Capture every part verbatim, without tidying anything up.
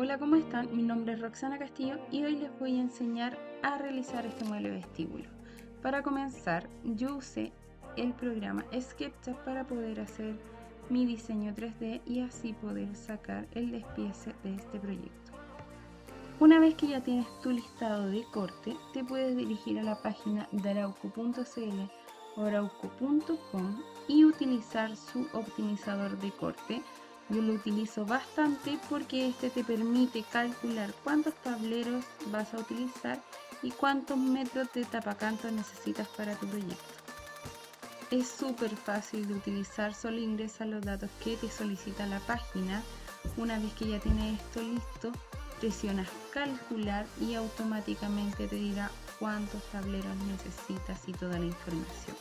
Hola, ¿cómo están? Mi nombre es Roxana Castillo y hoy les voy a enseñar a realizar este mueble vestíbulo. Para comenzar, yo usé el programa SketchUp para poder hacer mi diseño tres D y así poder sacar el despiece de este proyecto. Una vez que ya tienes tu listado de corte, te puedes dirigir a la página de arauco punto c l o arauco punto com y utilizar su optimizador de corte. Yo lo utilizo bastante porque este te permite calcular cuántos tableros vas a utilizar y cuántos metros de tapacanto necesitas para tu proyecto. Es súper fácil de utilizar, solo ingresa los datos que te solicita la página. Una vez que ya tienes esto listo, presionas calcular y automáticamente te dirá cuántos tableros necesitas y toda la información.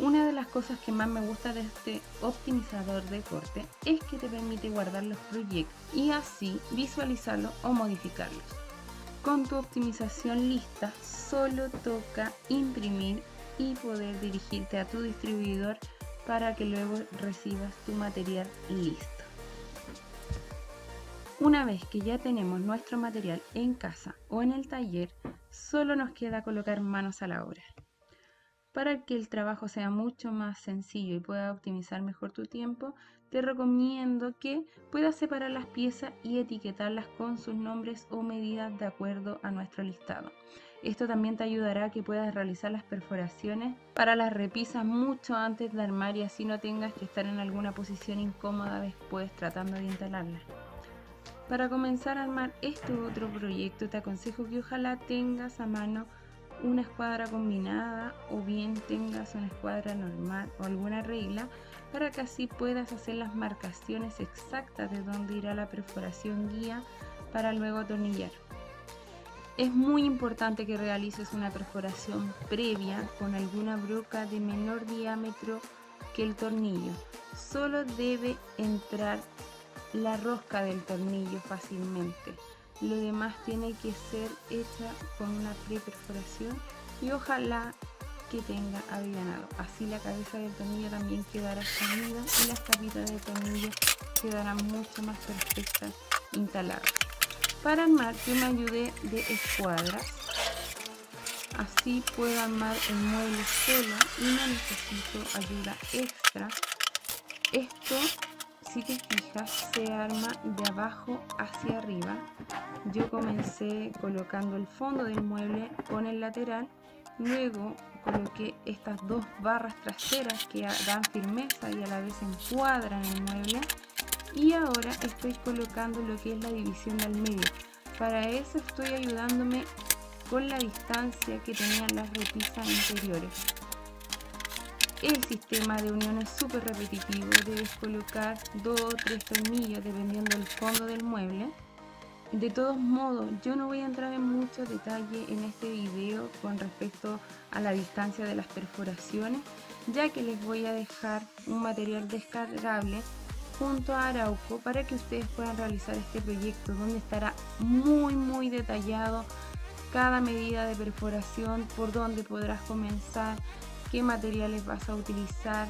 Una de las cosas que más me gusta de este optimizador de corte es que te permite guardar los proyectos y así visualizarlos o modificarlos. Con tu optimización lista, solo toca imprimir y poder dirigirte a tu distribuidor para que luego recibas tu material listo. Una vez que ya tenemos nuestro material en casa o en el taller, solo nos queda colocar manos a la obra. Para que el trabajo sea mucho más sencillo y pueda optimizar mejor tu tiempo, te recomiendo que puedas separar las piezas y etiquetarlas con sus nombres o medidas de acuerdo a nuestro listado. Esto también te ayudará a que puedas realizar las perforaciones para las repisas mucho antes de armar y así no tengas que estar en alguna posición incómoda después tratando de instalarlas. Para comenzar a armar este otro proyecto, te aconsejo que ojalá tengas a mano una escuadra combinada o bien tengas una escuadra normal o alguna regla para que así puedas hacer las marcaciones exactas de dónde irá la perforación guía para luego atornillar. Es muy importante que realices una perforación previa con alguna broca de menor diámetro que el tornillo. Solo debe entrar la rosca del tornillo fácilmente. Lo demás tiene que ser hecha con una pre-perforación y ojalá que tenga avillanado. Así la cabeza del tornillo también quedará salida y las tapitas del tornillo quedarán mucho más perfectas instaladas. Para armar yo me ayudé de escuadras, así puedo armar el mueble sola y no necesito ayuda extra. Esto, si te fijas, se arma de abajo hacia arriba. Yo comencé colocando el fondo del mueble con el lateral, luego coloqué estas dos barras traseras que dan firmeza y a la vez encuadran el mueble, y ahora estoy colocando lo que es la división del medio. Para eso estoy ayudándome con la distancia que tenían las repisas anteriores. El sistema de unión es súper repetitivo, debes colocar dos o tres tornillos dependiendo del fondo del mueble. De todos modos, yo no voy a entrar en mucho detalle en este video con respecto a la distancia de las perforaciones, ya que les voy a dejar un material descargable junto a Arauco para que ustedes puedan realizar este proyecto, donde estará muy muy detallado cada medida de perforación, por dónde podrás comenzar, qué materiales vas a utilizar,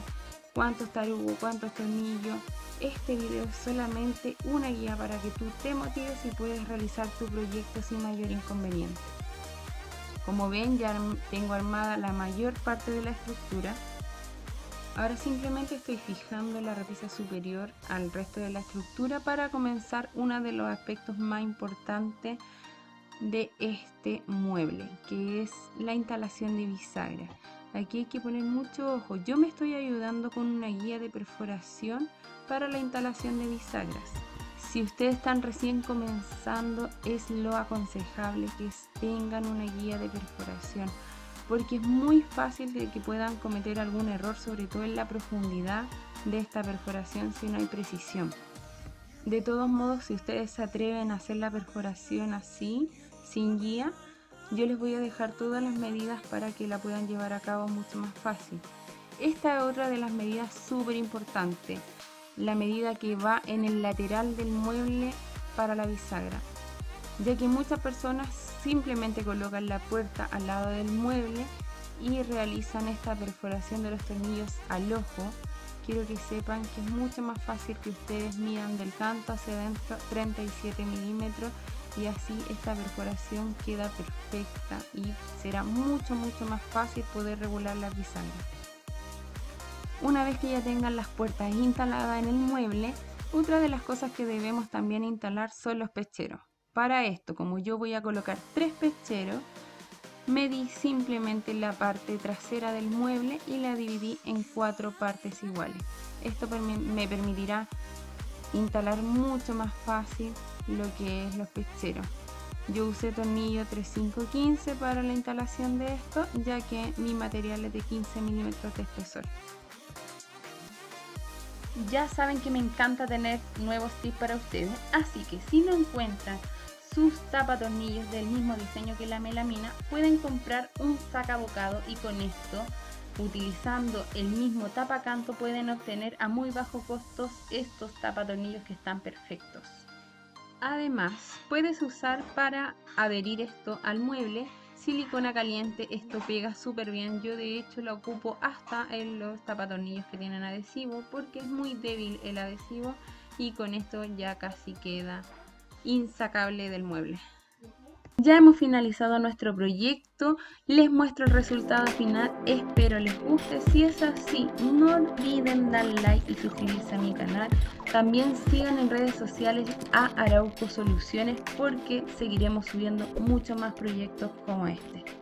cuántos tarugos, cuántos tornillos. Este video es solamente una guía para que tú te motives y puedas realizar tu proyecto sin mayor inconveniente. Como ven, ya tengo armada la mayor parte de la estructura. Ahora simplemente estoy fijando la repisa superior al resto de la estructura para comenzar uno de los aspectos más importantes de este mueble, que es la instalación de bisagras. Aquí hay que poner mucho ojo. Yo me estoy ayudando con una guía de perforación para la instalación de bisagras. Si ustedes están recién comenzando, es lo aconsejable que tengan una guía de perforación, porque es muy fácil de que puedan cometer algún error, sobre todo en la profundidad de esta perforación si no hay precisión. De todos modos, si ustedes se atreven a hacer la perforación así, sin guía, yo les voy a dejar todas las medidas para que la puedan llevar a cabo mucho más fácil. Esta es otra de las medidas súper importante, la medida que va en el lateral del mueble para la bisagra, ya que muchas personas simplemente colocan la puerta al lado del mueble y realizan esta perforación de los tornillos al ojo, quiero que sepan que es mucho más fácil que ustedes midan del canto hacia adentro treinta y siete milímetros y así esta perforación queda perfecta y será mucho mucho más fácil poder regular la bisagra. Una vez que ya tengan las puertas instaladas en el mueble, otra de las cosas que debemos también instalar son los pecheros. Para esto, como yo voy a colocar tres pecheros, medí simplemente la parte trasera del mueble y la dividí en cuatro partes iguales. Esto me permitirá instalar mucho más fácil lo que es los pecheros. Yo usé tornillo tres cinco quince para la instalación de esto, ya que mi material es de quince milímetros de espesor. Ya saben que me encanta tener nuevos tips para ustedes, así que si no encuentran sus tapatornillos del mismo diseño que la melamina, pueden comprar un sacabocado y con esto, utilizando el mismo tapacanto, pueden obtener a muy bajo costo estos tapatornillos que están perfectos. Además, puedes usar para adherir esto al mueble silicona caliente, esto pega súper bien. Yo de hecho lo ocupo hasta en los tapatornillos que tienen adhesivo porque es muy débil el adhesivo y con esto ya casi queda insacable del mueble. Ya hemos finalizado nuestro proyecto, les muestro el resultado final, espero les guste. Si es así, no olviden dar like y suscribirse a mi canal. También sigan en redes sociales a Arauco Soluciones porque seguiremos subiendo muchos más proyectos como este.